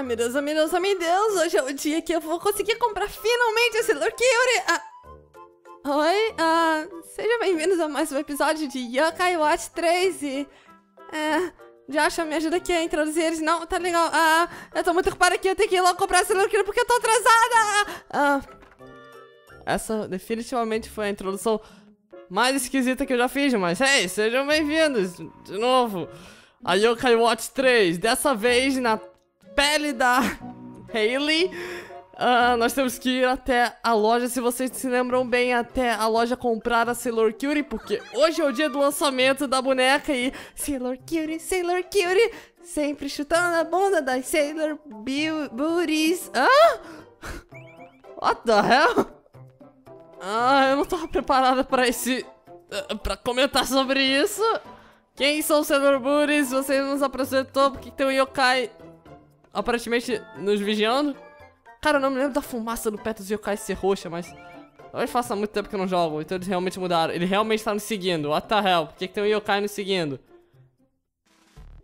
Ai meu Deus, ai meu Deus, ai meu Deus, hoje é o dia que eu vou conseguir comprar finalmente esse Sailor Cutie. Oi, sejam bem-vindos a mais um episódio de Yo-Kai Watch 3 e... Joshua, me ajuda aqui a introduzir eles. Não, tá legal. Eu tô muito ocupada aqui, eu tenho que ir logo comprar esse Sailor Cutie porque eu tô atrasada. Essa definitivamente foi a introdução mais esquisita que eu já fiz, mas hey, sejam bem-vindos de novo a Yo-Kai Watch 3. Dessa vez na pele da Hailey. Nós temos que ir até a loja, se vocês se lembram bem, até a loja comprar a Sailor Cutie, porque hoje é o dia do lançamento da boneca e Sailor Cutie, Sailor Cutie, sempre chutando a bunda das Sailor Booties. What the hell? Eu não tava preparada pra pra comentar sobre isso. Quem são os Sailor Booties? Vocês nos apresentou, porque tem um yokai aparentemente nos vigiando. Cara, eu não me lembro da fumaça do pé dos yokai ser roxa, mas... Talvez faça muito tempo que eu não jogo, então eles realmente mudaram. Ele realmente tá nos seguindo, what the hell? Por que tem um yokai nos seguindo?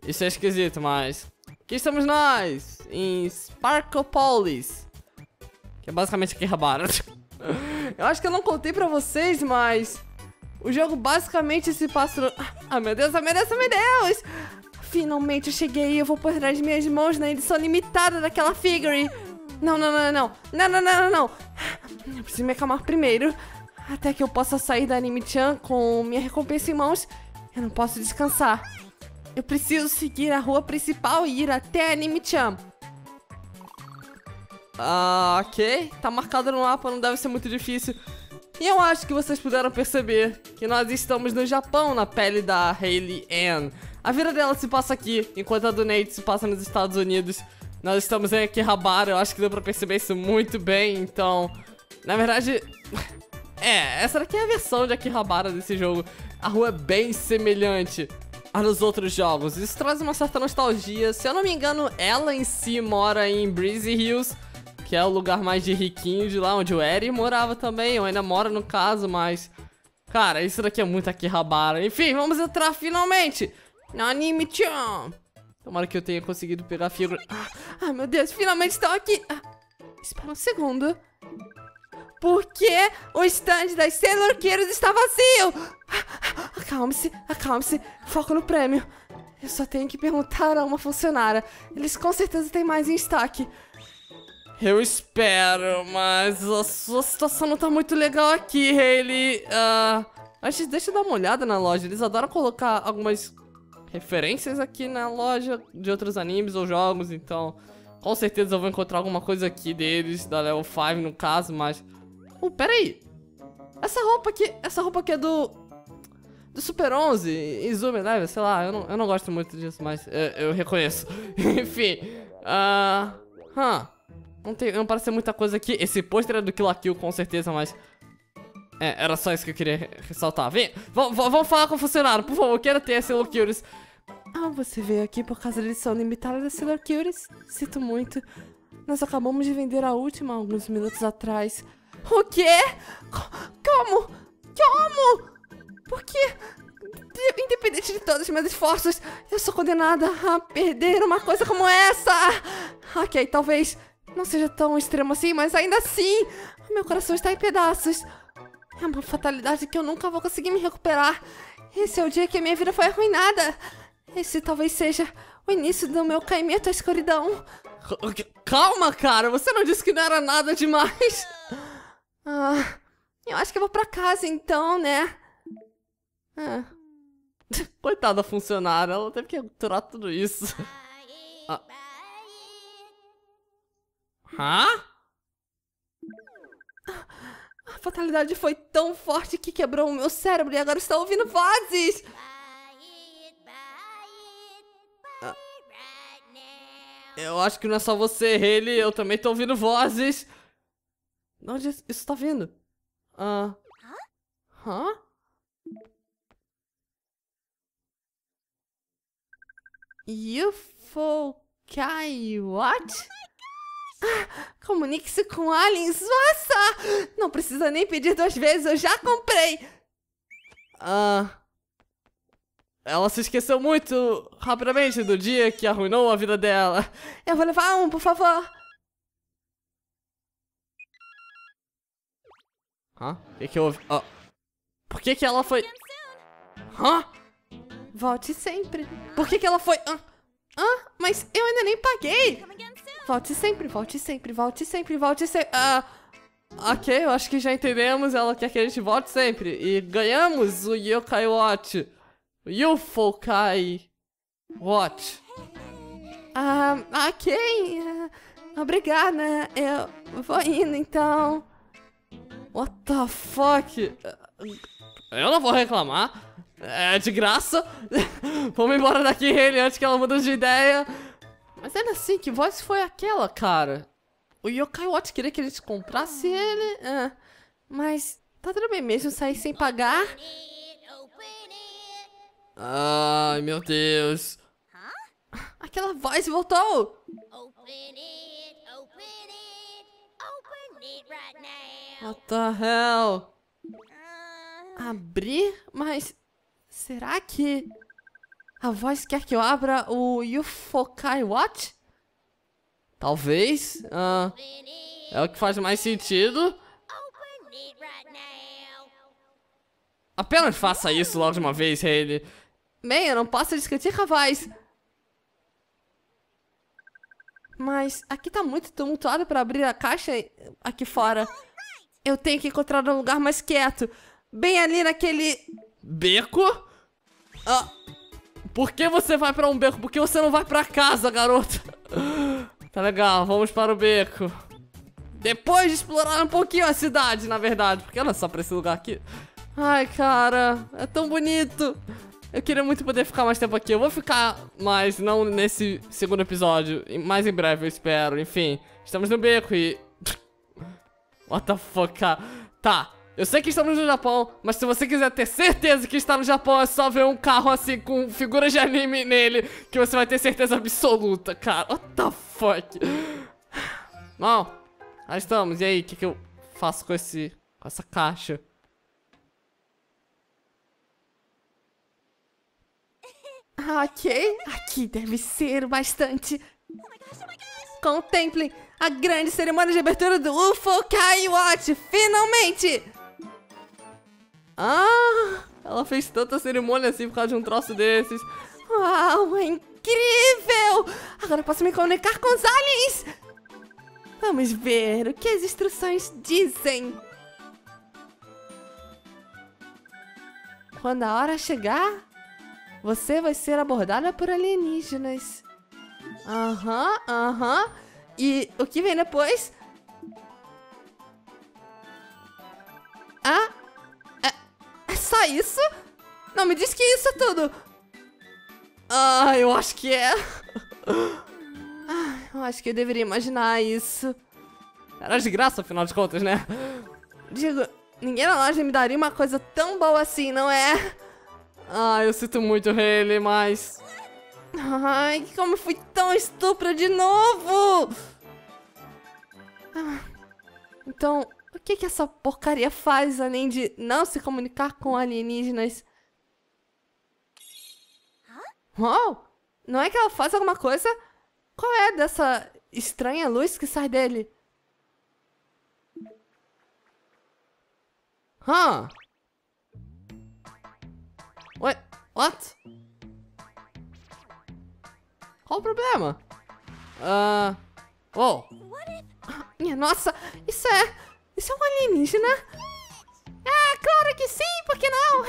Isso é esquisito, mas... Aqui estamos nós, em Sparkopolis. Que é basicamente Akihabara. Eu acho que eu não contei pra vocês, mas... O jogo basicamente se passa... Ah, meu Deus, ah, meu Deus, ah, meu Deus! Finalmente eu cheguei e eu vou pôr nas minhas mãos na edição limitada daquela figure. Não, não, não, não, não, não, não, não, não. Eu preciso me acalmar primeiro, até que eu possa sair da Anime-chan com minha recompensa em mãos. Eu não posso descansar. Eu preciso seguir a rua principal e ir até a Anime-chan. Ok, tá marcado no mapa, não deve ser muito difícil. E eu acho que vocês puderam perceber que nós estamos no Japão, na pele da Hailey Ann. A vida dela se passa aqui, enquanto a do Nate se passa nos Estados Unidos. Nós estamos em Akihabara, eu acho que deu pra perceber isso muito bem, então... Na verdade... essa daqui é a versão de Akihabara desse jogo. A rua é bem semelhante à dos outros jogos. Isso traz uma certa nostalgia. Se eu não me engano, ela em si mora em Breezy Hills, que é o lugar mais de riquinho de lá, onde o Eri morava também. Ou ainda mora no caso, mas... Cara, isso daqui é muito Akihabara. Enfim, vamos entrar finalmente na Anime-chan! Tomara que eu tenha conseguido pegar a figura. Ah, meu Deus, finalmente estão aqui. Espera um segundo. Por que o stand das Sailor Cuties está vazio? Acalme-se, acalme-se. Foco no prêmio. Eu só tenho que perguntar a uma funcionária. Eles com certeza têm mais em estoque. Eu espero, mas a sua situação não tá muito legal aqui, Hailey. Deixa eu dar uma olhada na loja. Eles adoram colocar algumas... referências aqui na loja de outros animes ou jogos, então com certeza eu vou encontrar alguma coisa aqui deles, da Level 5 no caso, mas... peraí! Essa roupa aqui é do Super 11, Izumi, né? Sei lá, eu não gosto muito disso, mas eu reconheço. Enfim, não parece muita coisa aqui. Esse pôster é do Kill la Kill com certeza, mas... era só isso que eu queria ressaltar. Vem, vamos falar com o funcionário, por favor, eu quero ter a Sailor Cuties. Você veio aqui por causa da edição limitada da Sailor Cuties? Sinto muito. Nós acabamos de vender a última alguns minutos atrás. O quê? Como? Como? Por quê? Independente de todos os meus esforços, eu sou condenada a perder uma coisa como essa. Ok, talvez não seja tão extremo assim, mas ainda assim, meu coração está em pedaços. É uma fatalidade que eu nunca vou conseguir me recuperar. Esse é o dia que a minha vida foi arruinada. Esse talvez seja o início do meu caimento à escuridão. Calma, cara. Você não disse que não era nada demais. Eu acho que eu vou pra casa, então, né? Coitada da funcionária. Ela teve que aturar tudo isso. A fatalidade foi tão forte que quebrou o meu cérebro e agora estou ouvindo vozes! Eu acho que não é só você, ele, eu também estou ouvindo vozes! De onde isso está vindo? UFO-Kai Watch? Comunique-se com aliens. Nossa! Não precisa nem pedir duas vezes, eu já comprei. Ela se esqueceu muito rapidamente do dia que arruinou a vida dela. Eu vou levar um, por favor. Hã? O que que houve? Oh. Por que que ela foi... Hã? Volte sempre. Por que que ela foi... Hã? Hã? Mas eu ainda nem paguei. Volte sempre, volte sempre, volte sempre, volte sempre... Ok, eu acho que já entendemos. Ela quer que a gente volte sempre. E ganhamos o Yo-Kai Watch. UFO-Kai Watch. Ok. Obrigada. Eu vou indo, então. What the fuck? Eu não vou reclamar. É de graça. Vamos embora daqui, Hailey, antes que ela mude de ideia. Mas ainda assim, que voz foi aquela, cara? O Yo-Kai Watch queria que a gente comprasse ele. Mas tá tudo bem mesmo sair sem pagar? Ai, meu Deus. Aquela voz voltou. What the hell? Abrir? Mas será que a voz quer que eu abra o UFO-Kai Watch? Talvez. É o que faz mais sentido. Apenas faça isso logo de uma vez, Hailey. Bem, eu não posso discutir com a voz. Mas aqui tá muito tumultuado pra abrir a caixa aqui fora. Eu tenho que encontrar um lugar mais quieto. Bem ali naquele... beco? Por que você vai pra um beco? Por que você não vai pra casa, garota? Tá legal, vamos para o beco. Depois de explorar um pouquinho a cidade, na verdade. Porque olha só pra esse lugar aqui. Ai, cara, é tão bonito. Eu queria muito poder ficar mais tempo aqui. Eu vou ficar, mas não nesse segundo episódio. Mais em breve, eu espero. Enfim, estamos no beco e... What the fuck, cara? Tá, eu sei que estamos no Japão, mas se você quiser ter certeza que está no Japão, é só ver um carro assim com figuras de anime nele, que você vai ter certeza absoluta, cara. What the fuck? Bom, aí estamos. E aí, o que eu faço com essa caixa? Ok, aqui deve ser bastante. Contemplem a grande cerimônia de abertura do UFO-Kai Watch, finalmente! Ela fez tanta cerimônia assim por causa de um troço desses. Uau, é incrível! Agora eu posso me comunicar com os aliens! Vamos ver o que as instruções dizem. Quando a hora chegar, você vai ser abordada por alienígenas. E o que vem depois? É só isso? Não, me diz que isso é tudo. Eu acho que é. Eu acho que eu deveria imaginar isso. Era de graça, afinal de contas, né? Digo, ninguém na loja me daria uma coisa tão boa assim, não é? Eu sinto muito, Hailey, mas... Ai, como eu fui tão estúpida de novo! Então, o que que essa porcaria faz além de não se comunicar com alienígenas? Uau! Não é que ela faz alguma coisa? Qual é dessa estranha luz que sai dele? What? What? Qual o problema? Oh! Minha nossa! Isso é... Isso é um alienígena? Ah, claro que sim! Por que não?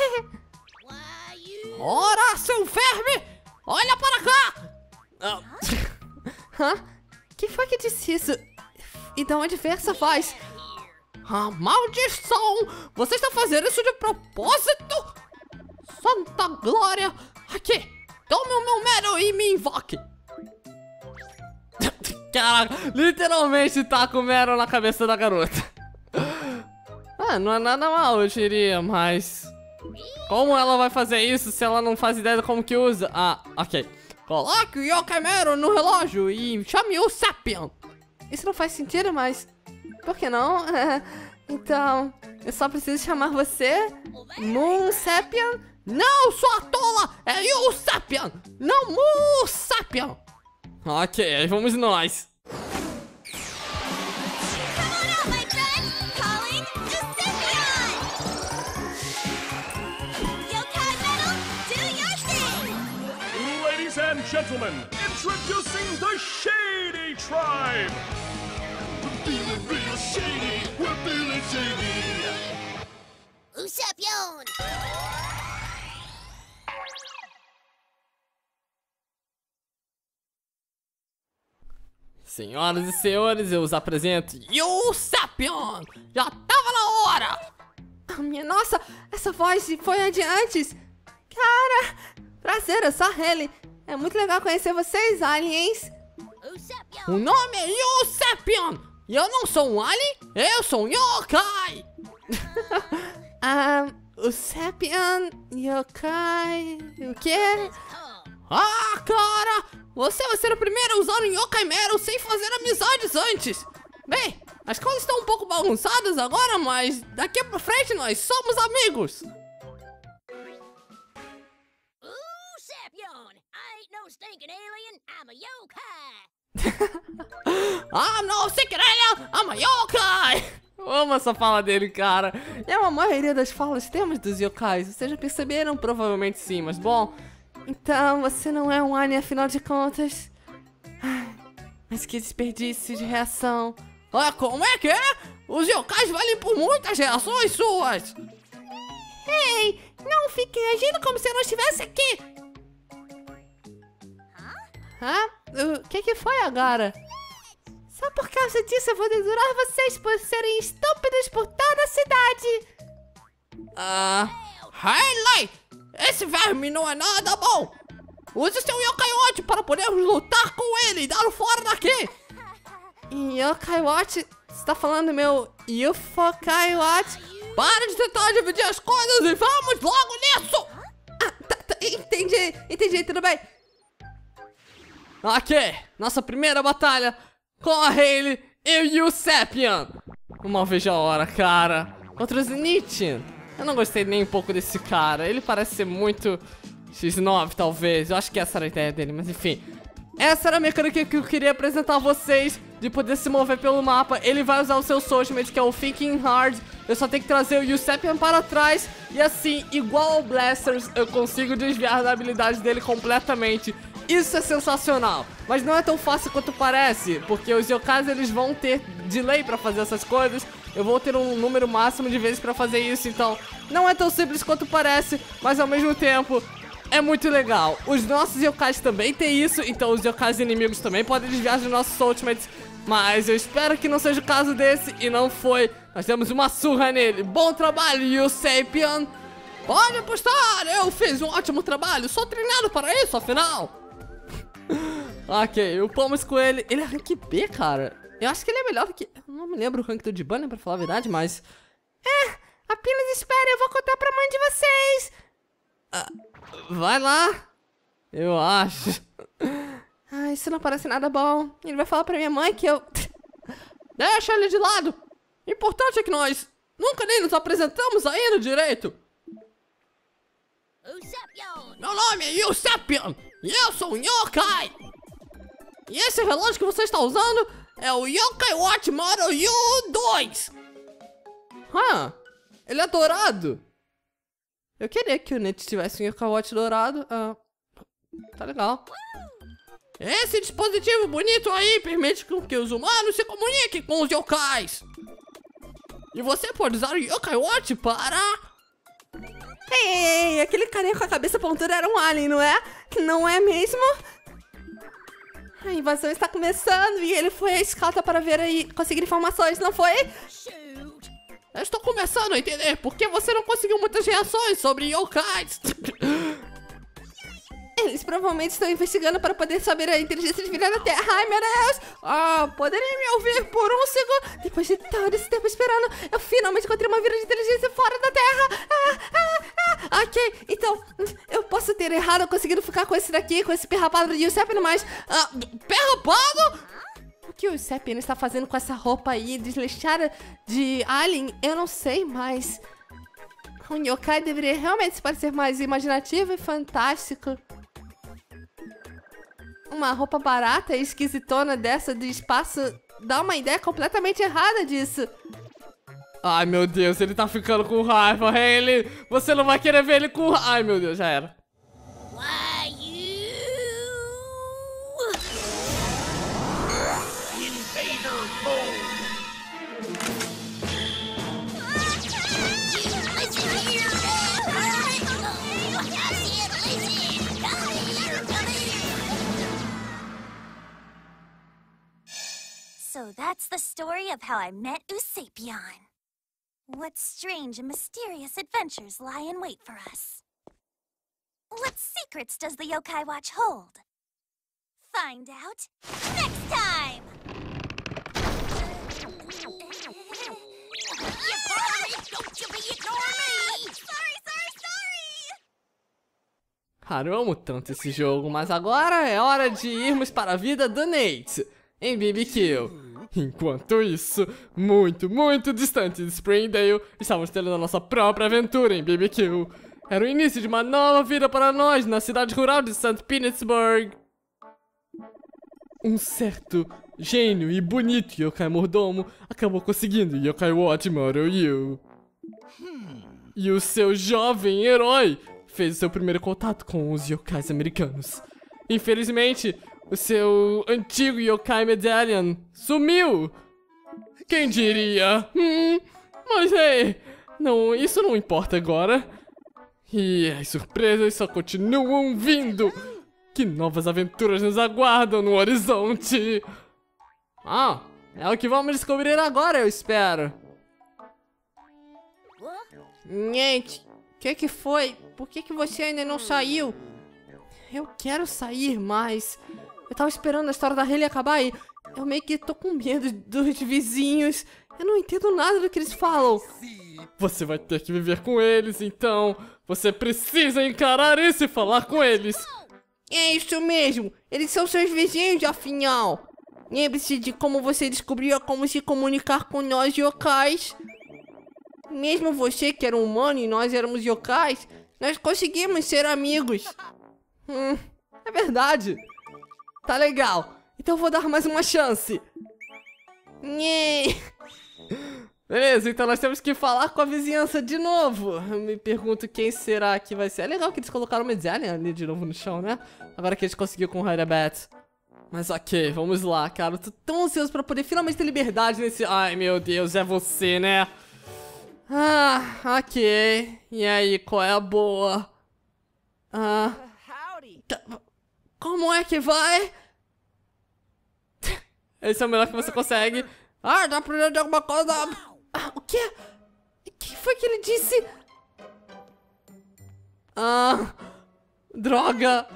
Ora, seu verme! Olha para cá! Quem foi que disse isso? E de onde veio essa voz? Maldição! Você está fazendo isso de propósito? Santa glória! Aqui! Tome o meu número e me invoque! Caraca, literalmente taca o Meryl na cabeça da garota. Não é nada mal, eu diria, mas... Como ela vai fazer isso se ela não faz ideia de como que usa? Ok. Coloque o Yo-Kai Meryl no relógio e chame o Usapyon. Isso não faz sentido, mas... Por que não? Então, eu só preciso chamar você... Moon Sapien Não, sua tola! É Usapyon! Não, Usapyon! Ok, vamos nós. And gentlemen, introducing the Shady Tribe! We're feeling real shady, we're feeling shady! Usapyon! Senhoras e senhores, eu os apresento Usapyon! Já tava na hora! Ah, minha nossa, essa voz foi a de antes! Cara, prazer, eu sou a Hailey. É muito legal conhecer vocês, aliens. O nome é Usapyon. E eu não sou um alien, eu sou um yokai. Usapyon, yokai... O quê? Ah, cara! Você vai ser o primeiro a usar um yokai mero sem fazer amizades antes. Bem, as coisas estão um pouco bagunçadas agora, mas daqui pra frente nós somos amigos. I'm a yokai. Ah, não, se querendo, I'm a yokai. Eu amo essa fala dele, cara. É uma maioria das falas temos dos yokais. Vocês já perceberam? Provavelmente sim, mas bom. Então, você não é um alien, afinal de contas. Ai, mas que desperdício de reação. Ah, como é que é? Os yokais valem por muitas reações suas. Ei, não fique agindo como se eu não estivesse aqui. Ah, o que foi agora? Só por causa disso eu vou dedurar vocês por serem estúpidos por toda a cidade. Ah, Hailey, esse verme não é nada bom. Use seu Yo-Kai Watch para podermos lutar com ele e dar o fora daqui. Yo-Kai Watch? Você tá falando meu UFO-Kai Watch? Para de tentar dividir as coisas e vamos logo nisso. Ah, tá, entendi, tudo bem. Ok, nossa primeira batalha com a Hailey e o Usapyon. Mal vejo a hora, cara. Contra o Zenithian. Eu não gostei nem um pouco desse cara. Ele parece ser muito X9, talvez. Eu acho que essa era a ideia dele, mas enfim. Essa era a mecânica que eu queria apresentar a vocês, de poder se mover pelo mapa. Ele vai usar o seu Soulmate, que é o Thinking Hard. Eu só tenho que trazer o Usapyon para trás. E assim, igual ao Blasters, eu consigo desviar da habilidade dele completamente. Isso é sensacional, mas não é tão fácil quanto parece, porque os yokais eles vão ter delay pra fazer essas coisas. Eu vou ter um número máximo de vezes pra fazer isso, então não é tão simples quanto parece, mas ao mesmo tempo é muito legal. Os nossos yokais também tem isso, então os yokais inimigos também podem desviar dos nossos ultimates, mas eu espero que não seja o caso desse, e não foi. Nós demos uma surra nele. Bom trabalho, Usapyon. Pode apostar, eu fiz um ótimo trabalho, sou treinado para isso, afinal. Ok, upamos com ele. Ele é rank B, cara. Eu acho que ele é melhor do que... Eu não me lembro o rank do Dibanyan, pra falar a verdade, mas... É, apenas espere, eu vou contar pra mãe de vocês. Ah, vai lá. Eu acho. Ah, isso não parece nada bom. Ele vai falar pra minha mãe que eu... Deixa ele de lado. O importante é que nós nunca nem nos apresentamos ainda direito. Usapyon. Meu nome é Usapyon. E eu sou um yokai! E esse relógio que você está usando é o Yo-Kai Watch Mano U2! Ele é dourado! Eu queria que o Net tivesse um Yo-Kai Watch dourado. Tá legal. Esse dispositivo bonito aí permite que os humanos se comuniquem com os yokais! E você pode usar o Yo-Kai Watch para... Ei, aquele carinha com a cabeça pontuda era um alien, não é? Não é mesmo? A invasão está começando e ele foi à escalta para ver e conseguir informações, não foi? Eu estou começando a entender por que você não conseguiu muitas reações sobre yokais. Eles provavelmente estão investigando para poder saber a inteligência divina da Terra. Ai, meu Deus! Ah, poderiam me ouvir por um segundo? Depois de todo esse tempo esperando, eu finalmente encontrei uma vida de inteligência fora da Terra. Ok, então, eu posso ter errado conseguindo ficar com esse daqui, com esse perrapado de Usapyon, mas... perrapado? O que o Usapyon está fazendo com essa roupa aí desleixada de alien? Eu não sei, mas... Um yokai deveria realmente parecer mais imaginativo e fantástico. Uma roupa barata e esquisitona dessa de espaço dá uma ideia completamente errada disso. Ai, meu Deus, ele tá ficando com raiva, Hailey. Você não vai querer ver ele com raiva. Ai, meu Deus, já era. So that's the story of how I met Usapyon. What strange and mysterious adventures lie in wait for us? What secrets does the Yo-Kai Watch hold? Find out next time! You boy, don't you be ignoring me! Sorry, sorry, sorry! Cara, eu amo tanto esse jogo, mas agora é hora de irmos para a vida do Nate, em BBQ. Enquanto isso, muito distante de Springdale, estávamos tendo a nossa própria aventura em BBQ. Era o início de uma nova vida para nós na cidade rural de St. Petersburg. Um certo gênio e bonito yokai mordomo acabou conseguindo Yo-Kai Watch Mano U2. E o seu jovem herói fez o seu primeiro contato com os yokais americanos. Infelizmente, o seu antigo yokai medallion sumiu! Quem diria? Mas ei, não, isso não importa agora. E as surpresas só continuam vindo. Que novas aventuras nos aguardam no horizonte. Ah, é o que vamos descobrir agora, eu espero. Gente, o que foi? Por que você ainda não saiu? Eu quero sair, mas... eu tava esperando a história da Hailey acabar e eu meio que tô com medo dos vizinhos. Eu não entendo nada do que eles falam. Você vai ter que viver com eles, então. Você precisa encarar isso e falar com eles. É isso mesmo. Eles são seus vizinhos, afinal. Lembre-se de como você descobriu como se comunicar com nós yokais. Mesmo você que era um humano e nós éramos yokais, nós conseguimos ser amigos. É verdade. Tá legal, então eu vou dar mais uma chance. Beleza, então nós temos que falar com a vizinhança de novo. Eu me pergunto quem será que vai ser. É legal que eles colocaram o medalha ali de novo no chão, né? Agora que a gente conseguiu com o Hydeabat. Mas ok, vamos lá, cara. Eu tô tão ansioso pra poder finalmente ter liberdade nesse... Ai, meu Deus, é você, né? Ah, ok. E aí, qual é a boa? Ah... como é que vai? Esse é o melhor que você consegue. Ah, dá pra de alguma coisa. Ah, o quê? O que foi que ele disse? Ah, droga.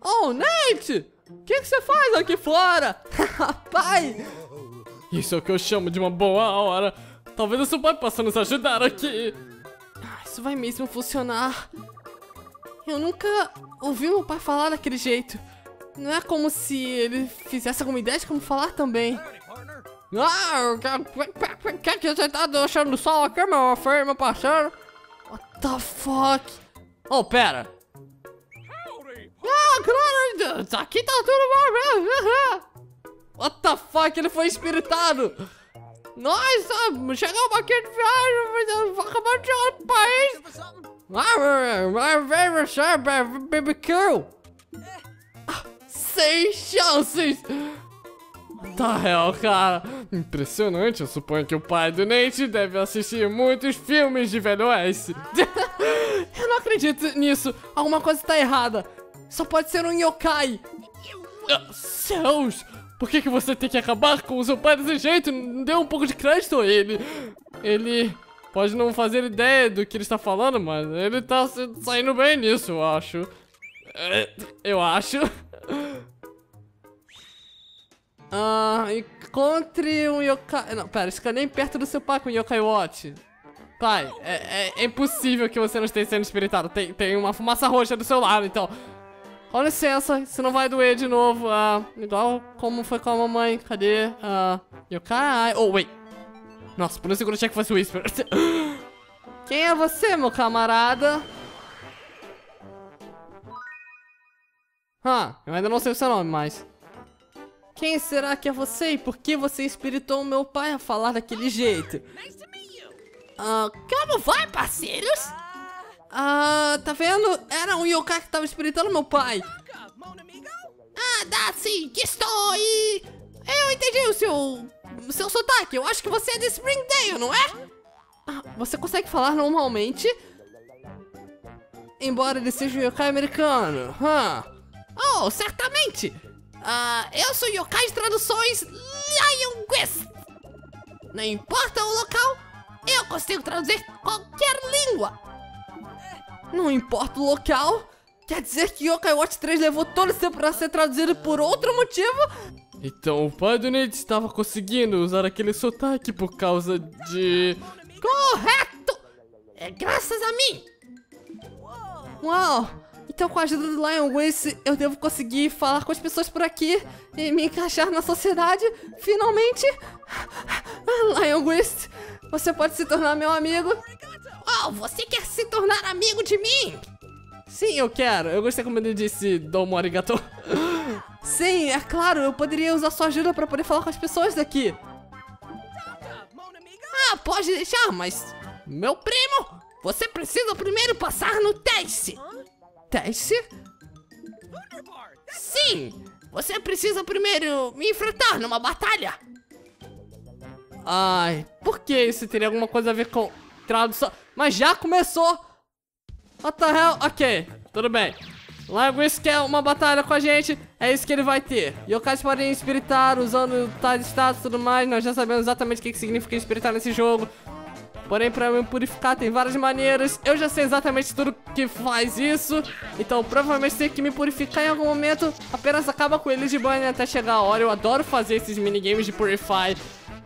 Oh, Nate! O que você faz aqui fora? Pai! Isso é o que eu chamo de uma boa hora. Talvez o seu pai possa nos ajudar aqui. Ah, isso vai mesmo funcionar. Eu nunca ouvi meu pai falar daquele jeito. Não é como se ele fizesse alguma ideia de como falar também. Ah, o que você tá deixando o sol aqui, meu filho, meu parceiro? What the fuck? Oh, pera. Ah, claro, aqui tá tudo bom. What the fuck, ele foi espiritado. Nós chegamos aqui de viagem, acabamos de chegar no país. Baby girl. Sem chances. Tá real, cara. Impressionante, eu suponho que o pai do Nate deve assistir muitos filmes de Velho Oeste. Eu não acredito nisso. Alguma coisa tá errada. Só pode ser um yokai. Céus, por que você tem que acabar com o seu pai desse jeito? Não deu um pouco de crédito a ele. Ele... pode não fazer ideia do que ele está falando, mas ele tá saindo bem nisso, eu acho. Ah, encontre um yokai... não, pera, fica nem perto do seu pai com o Yo-Kai Watch. Pai, é impossível que você não esteja sendo espiritado. Tem uma fumaça roxa do seu lado, então... com licença, isso não vai doer de novo. Igual como foi com a mamãe. Cadê? Yokai... oh, wait. Nossa, por um segundo eu achei que fosse Whisper. Quem é você, meu camarada? Eu ainda não sei o seu nome, mas... Quem será que é você e por que você espiritou o meu pai a falar daquele jeito? Como vai, parceiros? Tá vendo? Era um yokai que tava espiritando meu pai. Dá sim, que estou aí. Eu entendi o seu sotaque. Eu acho que você é de Springdale, não é? Você consegue falar normalmente? Embora ele seja um yokai americano. Oh, certamente. Eu sou yokai de traduções Lionquest. Não importa o local, eu consigo traduzir qualquer língua. Não importa o local? Quer dizer que Yo-Kai Watch 3 levou todo esse tempo pra ser traduzido por outro motivo? Então o pai do Nate estava conseguindo usar aquele sotaque por causa de... Correto! É graças a mim! Uau! Então com a ajuda do Lionquest eu devo conseguir falar com as pessoas por aqui e me encaixar na sociedade, finalmente! Lionquest, você pode se tornar meu amigo! Oh, você quer se tornar amigo de mim? Sim, eu quero. Eu gostei como ele disse domo arigato. Sim, é claro. Eu poderia usar sua ajuda pra poder falar com as pessoas daqui. Pode deixar, mas... Meu primo, você precisa primeiro passar no teste. Teste? Sim, você precisa primeiro me enfrentar numa batalha. Ai, por que isso teria alguma coisa a ver com... tradução? Mas já começou. What the hell? Ok, tudo bem. Lionquest quer uma batalha com a gente. É isso que ele vai ter. Yokais podem espiritar usando tais status e tudo mais. Nós já sabemos exatamente o que significa espiritar nesse jogo. Porém, pra eu me purificar tem várias maneiras. Eu já sei exatamente tudo que faz isso. Então, provavelmente tem que me purificar em algum momento. Apenas acaba com ele de banho até chegar a hora. Eu adoro fazer esses minigames de Purify.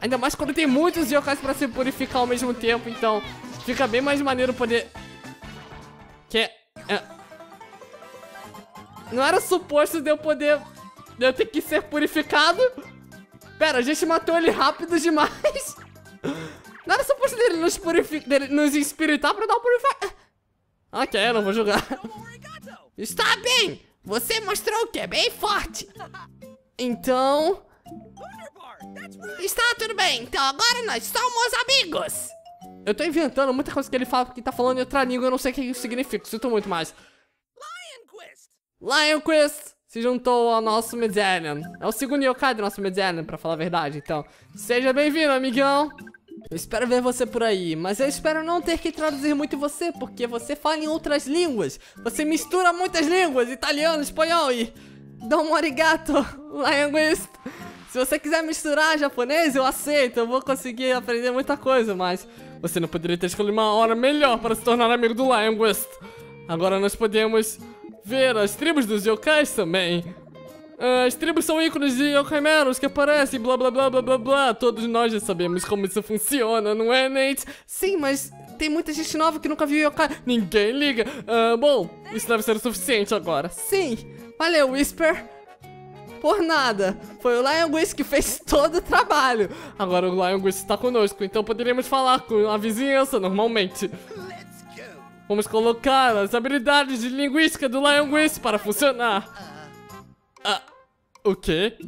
Ainda mais quando tem muitos yokais pra se purificar ao mesmo tempo, então fica bem mais maneiro poder... Não era suposto de eu poder... de eu ter que ser purificado? Pera, a gente matou ele rápido demais. Não era suposto dele nos purificar, dele nos espiritar pra dar um purificar. Ok, eu não vou julgar. Está bem! Você mostrou que é bem forte. Então... Está tudo bem, então agora nós somos amigos. Eu tô inventando muita coisa que ele fala porque tá falando em outra língua, eu não sei o que isso significa, sinto muito mais. Lionquest se juntou ao nosso Medallion. É o segundo yokai do nosso Medallion, pra falar a verdade, então seja bem-vindo, amigão. Eu espero ver você por aí, mas eu espero não ter que traduzir muito você, porque você fala em outras línguas. Você mistura muitas línguas, italiano, espanhol e... Domo arigato, Lionquest. Se você quiser misturar japonês, eu aceito. Eu vou conseguir aprender muita coisa, mas... Você não poderia ter escolhido uma hora melhor para se tornar amigo do Lionquest. Agora nós podemos ver as tribos dos yokais também. As tribos são ícones de yokai meros que aparecem, blá blá blá blá blá blá. Todos nós já sabemos como isso funciona, não é, Nate? Sim, mas tem muita gente nova que nunca viu yokai. Ninguém liga. Bom, isso deve ser o suficiente agora. Sim, valeu, Whisper. Por nada, foi o Lionquest que fez todo o trabalho. Agora o Lionquest está conosco, então poderíamos falar com a vizinhança normalmente. Vamos colocar as habilidades de linguística do Lionquest para funcionar. O quê?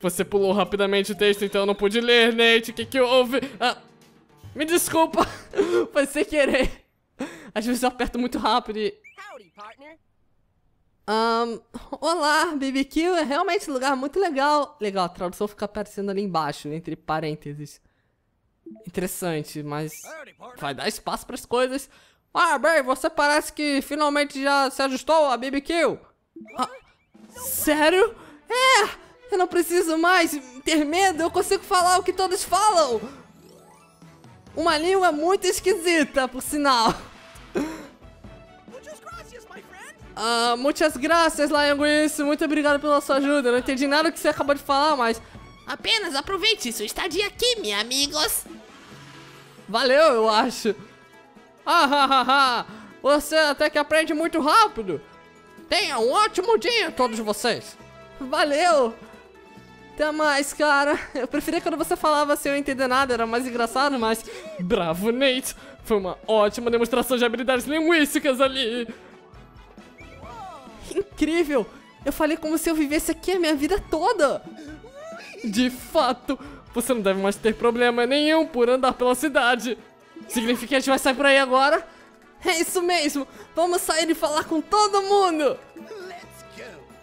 Você pulou rapidamente o texto, então eu não pude ler, Nate. O que houve? Me desculpa, foi sem querer. Às vezes eu aperto muito rápido e... olá, BBQ é realmente um lugar muito legal. Legal, a tradução fica aparecendo ali embaixo, entre parênteses. Interessante, mas vai dar espaço para as coisas. Bem, você parece que finalmente já se ajustou a BBQ. Sério? Eu não preciso mais ter medo, eu consigo falar o que todos falam. Uma língua muito esquisita, por sinal. Muitas graças, Lionquest. Muito obrigado pela sua ajuda. Eu não entendi nada do que você acabou de falar, mas... Apenas aproveite sua estadia aqui, meus amigos. Valeu, eu acho. Você até que aprende muito rápido. Tenha um ótimo dia, todos vocês. Valeu. Até mais, cara. Eu preferia quando você falava sem eu entender nada, era mais engraçado, mas... Bravo, Nate. Foi uma ótima demonstração de habilidades linguísticas ali. Incrível. Eu falei como se eu vivesse aqui a minha vida toda. De fato, você não deve mais ter problema nenhum por andar pela cidade. Significa que a gente vai sair por aí agora? É isso mesmo. Vamos sair e falar com todo mundo.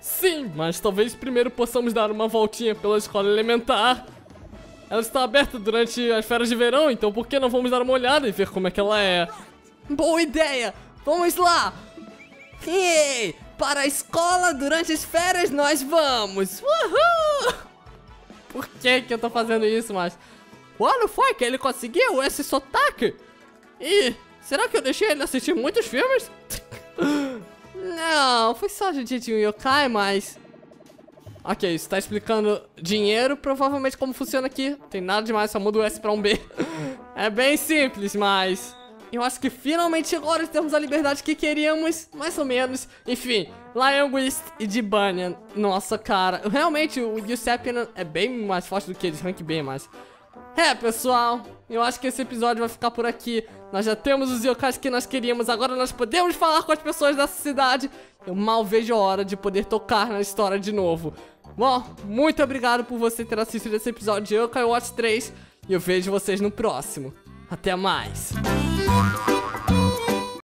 Sim, mas talvez primeiro possamos dar uma voltinha pela escola elementar. Ela está aberta durante as férias de verão, então por que não vamos dar uma olhada e ver como é que ela é? Boa ideia! Vamos lá! Ei, para a escola durante as férias nós vamos! Uhul! Por que que eu tô fazendo isso, mas... Quando foi que ele conseguiu esse sotaque? E será que eu deixei ele assistir muitos filmes? Não, foi só de um yokai, mas... Ok, isso tá explicando dinheiro, provavelmente como funciona aqui. Tem nada demais, só muda o S pra um B. É bem simples, mas... Eu acho que finalmente agora temos a liberdade que queríamos, mais ou menos. Enfim, Lionquest e Dibanyan. Nossa, cara, realmente o Usapyon é bem mais forte do que eles, rank B, mas... É, pessoal, eu acho que esse episódio vai ficar por aqui. Nós já temos os yokais que nós queríamos, agora nós podemos falar com as pessoas dessa cidade. Eu mal vejo a hora de poder tocar na história de novo. Bom, muito obrigado por você ter assistido esse episódio de Yo-Kai Watch 3. E eu vejo vocês no próximo. Até mais!